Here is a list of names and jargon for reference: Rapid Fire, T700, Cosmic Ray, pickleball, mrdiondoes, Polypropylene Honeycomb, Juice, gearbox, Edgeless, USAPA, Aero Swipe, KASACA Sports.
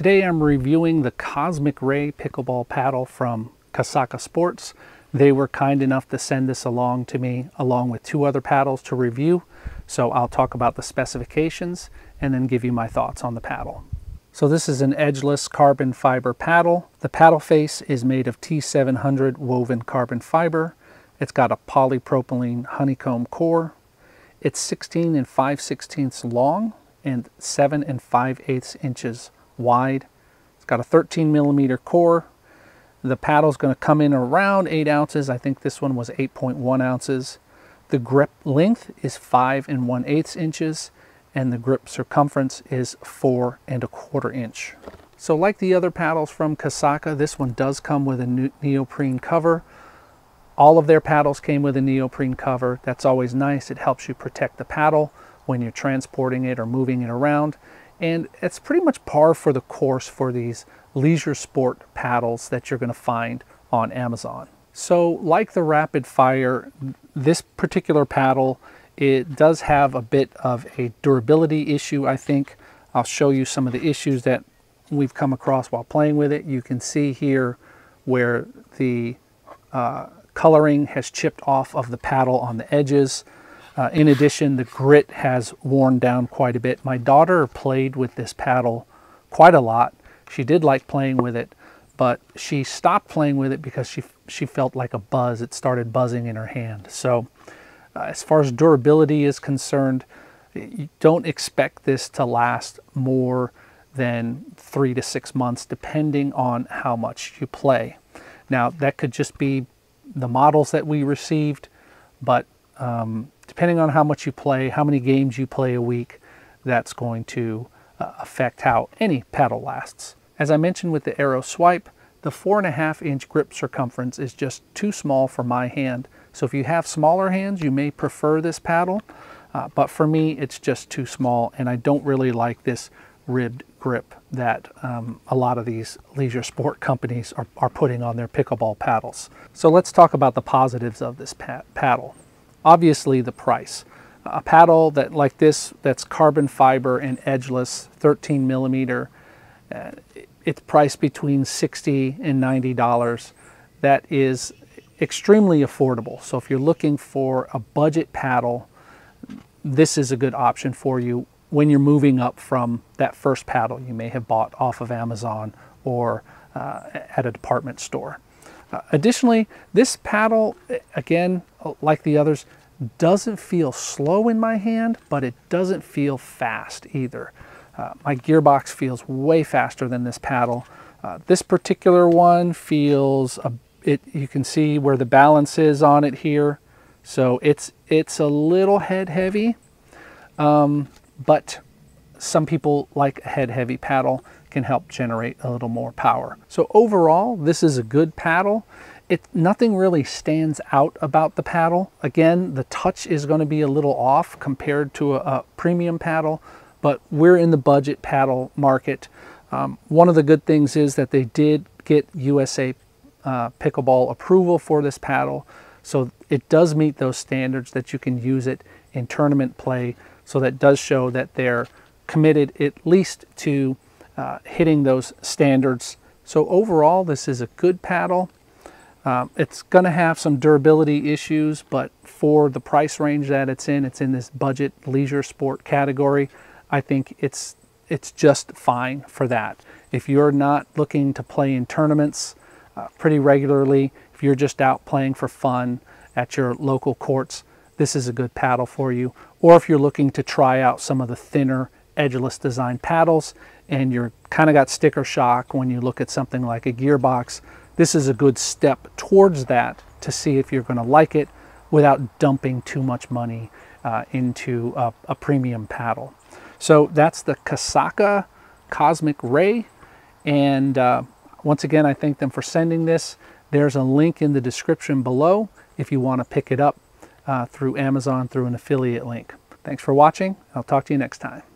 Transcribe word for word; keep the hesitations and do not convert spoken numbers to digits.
Today I'm reviewing the Cosmic Ray pickleball paddle from KASACA Sports. They were kind enough to send this along to me along with two other paddles to review. So I'll talk about the specifications and then give you my thoughts on the paddle. So this is an edgeless carbon fiber paddle. The paddle face is made of T seven hundred woven carbon fiber. It's got a polypropylene honeycomb core. It's sixteen and five sixteenths long and seven and five eighths inches wide. It's got a thirteen millimeter core. The paddle's going to come in around eight ounces. I think this one was eight point one ounces. The grip length is five and one eighth inches, and the grip circumference is four and a quarter inch. So like the other paddles from KASACA, this one does come with a neoprene cover. All of their paddles came with a neoprene cover. That's always nice. It helps you protect the paddle when you're transporting it or moving it around. And it's pretty much par for the course for these leisure sport paddles that you're going to find on Amazon. So like the Rapid Fire, this particular paddle, it does have a bit of a durability issue, I think. I'll show you some of the issues that we've come across while playing with it. You can see here where the uh, coloring has chipped off of the paddle on the edges. Uh, in addition, the grit has worn down quite a bit. My daughter played with this paddle quite a lot. She did like playing with it, but she stopped playing with it because she, she felt like a buzz. It started buzzing in her hand. So uh, as far as durability is concerned, you don't expect this to last more than three to six months, depending on how much you play. Now, that could just be the models that we received, but um, depending on how much you play, how many games you play a week, that's going to uh, affect how any paddle lasts. As I mentioned with the Aero Swipe, the four and a half inch grip circumference is just too small for my hand. So if you have smaller hands, you may prefer this paddle, uh, but for me, it's just too small, and I don't really like this ribbed grip that um, a lot of these leisure sport companies are, are putting on their pickleball paddles. So let's talk about the positives of this pa- paddle. Obviously, the price. A paddle that like this, that's carbon fiber and edgeless, thirteen millimeter, uh, it's priced between sixty and ninety dollars. That is extremely affordable. So if you're looking for a budget paddle, this is a good option for you when you're moving up from that first paddle you may have bought off of Amazon or uh, at a department store. Uh, additionally, this paddle, again, like the others, doesn't feel slow in my hand, but it doesn't feel fast either. Uh, my gearbox feels way faster than this paddle. Uh, this particular one feels, a, it, you can see where the balance is on it here. So it's, it's a little head heavy, um, but some people like a head heavy paddle. Can help generate a little more power. So overall, this is a good paddle. It, nothing really stands out about the paddle. Again, the touch is going to be a little off compared to a, a premium paddle, but we're in the budget paddle market. Um, one of the good things is that they did get U S A uh, pickleball approval for this paddle, so it does meet those standards that you can use it in tournament play. So that does show that they're committed at least to Uh, hitting those standards. So overall, this is a good paddle. Um, it's going to have some durability issues, but for the price range that it's in, it's in this budget leisure sport category. I think it's it's just fine for that. If you're not looking to play in tournaments uh, pretty regularly, if you're just out playing for fun at your local courts, this is a good paddle for you. Or if you're looking to try out some of the thinner edgeless design paddles and you're kind of got sticker shock when you look at something like a gearbox, this is a good step towards that to see if you're going to like it without dumping too much money uh, into a, a premium paddle. So that's the KASACA Cosmic Ray, and uh, once again, I thank them for sending this. There's a link in the description below if you want to pick it up uh, through Amazon through an affiliate link. Thanks for watching. I'll talk to you next time.